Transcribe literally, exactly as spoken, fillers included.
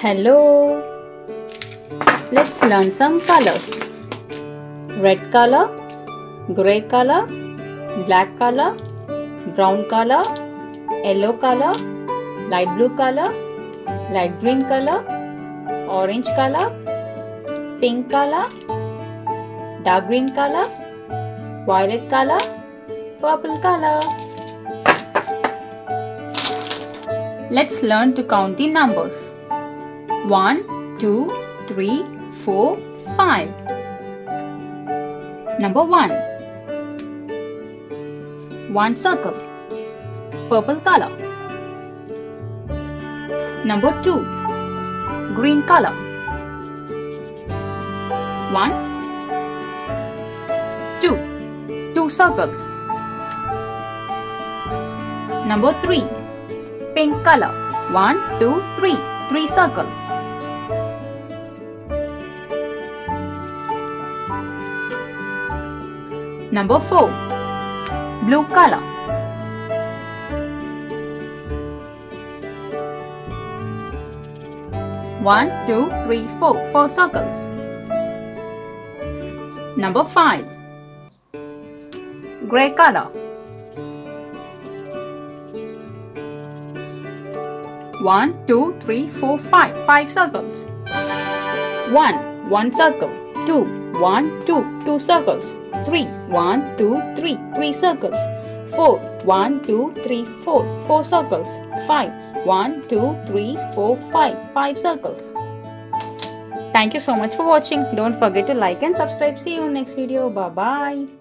Hello! Let's learn some colors. Red color, grey color, black color, brown color, yellow color, light blue color, light green color, orange color, pink color, dark green color, violet color, purple color. Let's learn to count the numbers. one, two, three, four, five. Number one. One circle. Purple color. Number two. Green color. One. Two. Two circles. Number three. Pink color. One, two, three. Three circles. Number four. Blue color. One, two, three, four. Four circles. Number five. Grey color. One, two, three, four, five. Five circles. One, one circle. Two, one, two, two circles. Three, one, two, three, three circles. Four, one, two, three, four, four circles. Five, one, two, three, four, five, five circles. Thank you so much for watching. Don't forget to like and subscribe. See you in next video. Bye bye.